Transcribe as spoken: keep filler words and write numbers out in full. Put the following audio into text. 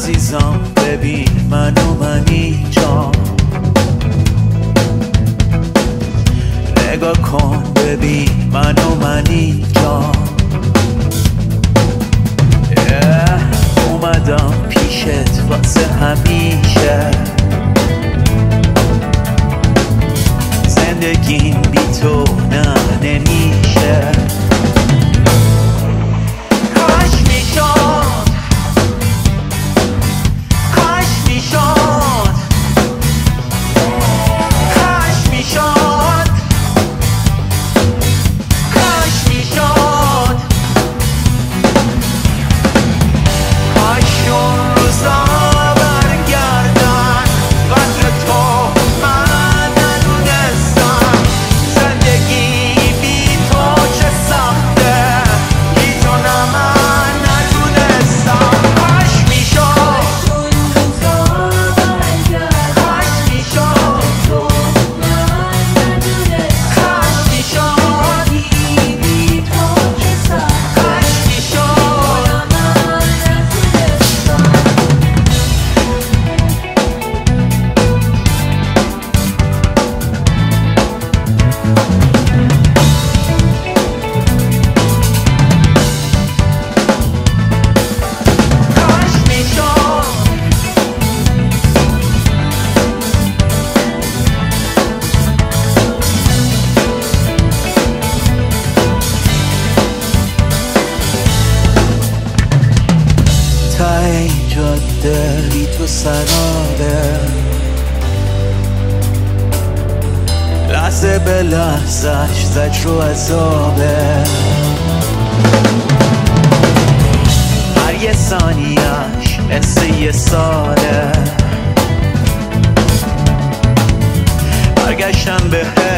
عزیزم ببین من و من اینجا نگاه کن ببین من و من اینجا اومدم پیشت واسه همیشه زندگیم بی تو نه نمیشه بی تو سرابه لحظه به لحظهش زجر و عذابه هر یه ثانیهش مثل یه ساله برگشتم به